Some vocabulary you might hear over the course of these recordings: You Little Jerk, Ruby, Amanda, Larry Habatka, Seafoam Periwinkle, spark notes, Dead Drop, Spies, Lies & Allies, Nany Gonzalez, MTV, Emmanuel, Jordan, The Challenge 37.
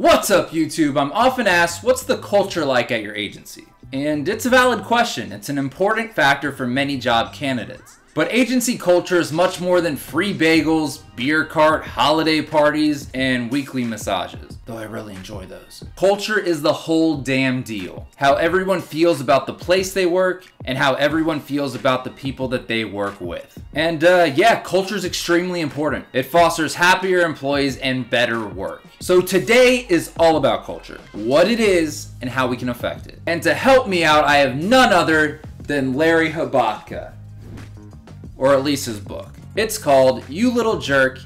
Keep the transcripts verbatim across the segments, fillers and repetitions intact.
What's up, YouTube? I'm often asked, what's the culture like at your agency? And it's a valid question. It's an important factor for many job candidates. But agency culture is much more than free bagels, beer cart, holiday parties, and weekly massages. Though I really enjoy those. Culture is the whole damn deal. How everyone feels about the place they work, and how everyone feels about the people that they work with. And uh, yeah, culture is extremely important. It fosters happier employees and better work. So today is all about culture. What it is, and how we can affect it. And to help me out, I have none other than Larry Habatka. Or at least his book. It's called You Little Jerk,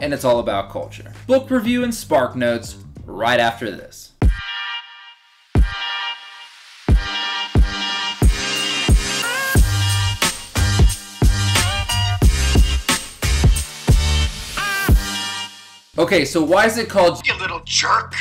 and it's all about culture. Book review and spark notes right after this. Okay, so why is it called You Little Jerk?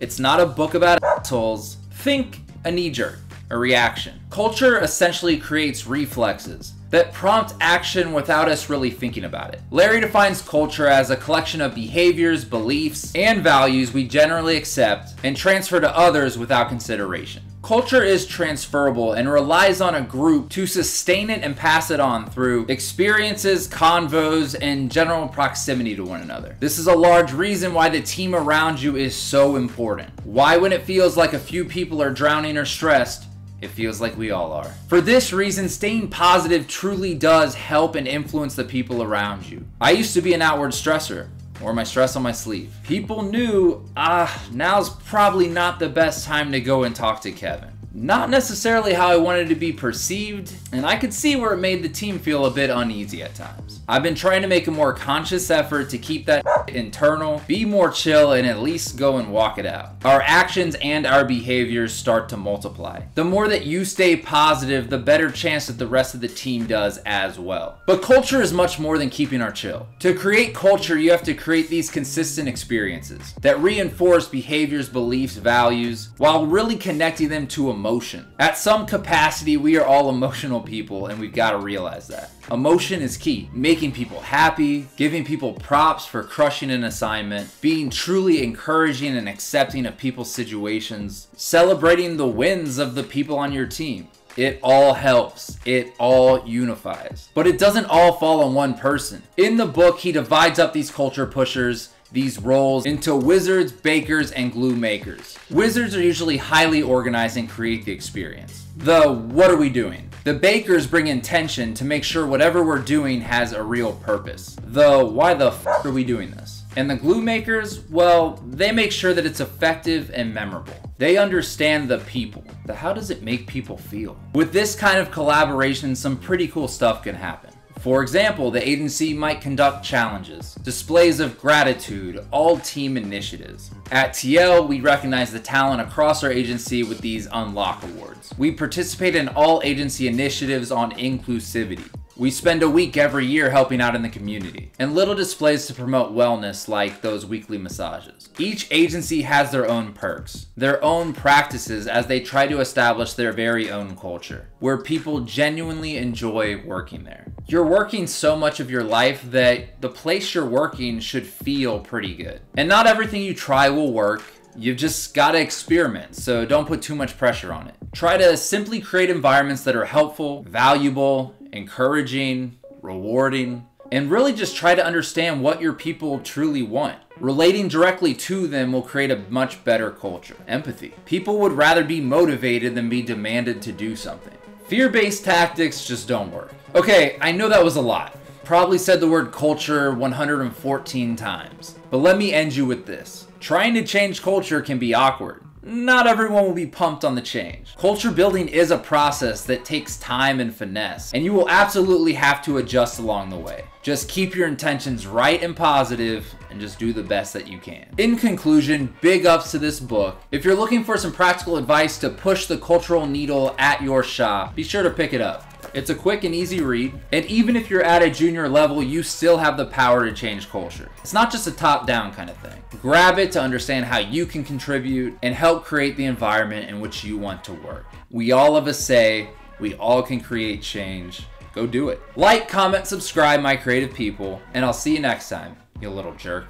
It's not a book about assholes. Think a knee jerk, a reaction. Culture essentially creates reflexes that prompt action without us really thinking about it. Larry defines culture as a collection of behaviors, beliefs, and values we generally accept and transfer to others without consideration. Culture is transferable and relies on a group to sustain it and pass it on through experiences, convos, and general proximity to one another. This is a large reason why the team around you is so important. Why, when it feels like a few people are drowning or stressed, it feels like we all are. For this reason, staying positive truly does help and influence the people around you. I used to be an outward stressor, or my stress on my sleeve. People knew, ah, now's probably not the best time to go and talk to Kevin. Not necessarily how I wanted to be perceived, and I could see where it made the team feel a bit uneasy at times. I've been trying to make a more conscious effort to keep that internal, be more chill, and at least go and walk it out. Our actions and our behaviors start to multiply. The more that you stay positive, the better chance that the rest of the team does as well. But culture is much more than keeping our chill. To create culture, you have to create these consistent experiences that reinforce behaviors, beliefs, values, while really connecting them to emotions. Emotion. At some capacity, we are all emotional people, and we've got to realize that. Emotion is key. Making people happy, giving people props for crushing an assignment, being truly encouraging and accepting of people's situations, celebrating the wins of the people on your team. It all helps. It all unifies. But it doesn't all fall on one person. In the book, he divides up these culture pushers, these roles, into wizards, bakers, and glue makers. Wizards are usually highly organized and create the experience. The what are we doing? The bakers bring intention to make sure whatever we're doing has a real purpose. The why the f are we doing this? And the glue makers, well, they make sure that it's effective and memorable. They understand the people. The how does it make people feel? With this kind of collaboration, some pretty cool stuff can happen. For example, the agency might conduct challenges, displays of gratitude, all team initiatives. At T L, we recognize the talent across our agency with these Unlock Awards. We participate in all agency initiatives on inclusivity. We spend a week every year helping out in the community, and little displays to promote wellness like those weekly massages. Each agency has their own perks, their own practices as they try to establish their very own culture, where people genuinely enjoy working there. You're working so much of your life that the place you're working should feel pretty good. And not everything you try will work. You've just got to experiment, so don't put too much pressure on it. Try to simply create environments that are helpful, valuable, encouraging, rewarding, and really just try to understand what your people truly want. Relating directly to them will create a much better culture. Empathy. People would rather be motivated than be demanded to do something. Fear-based tactics just don't work. Okay, I know that was a lot. Probably said the word culture one hundred fourteen times, but let me end you with this. Trying to change culture can be awkward. Not everyone will be pumped on the change. Culture building is a process that takes time and finesse, and you will absolutely have to adjust along the way. Just keep your intentions right and positive, and just do the best that you can. In conclusion, big ups to this book. If you're looking for some practical advice to push the cultural needle at your shop, be sure to pick it up. It's a quick and easy read, and even if you're at a junior level, you still have the power to change culture. It's not just a top-down kind of thing. Grab it to understand how you can contribute and help create the environment in which you want to work. We all have a say, we all can create change. Go do it. Like, comment, subscribe, my creative people, and I'll see you next time, you little jerk.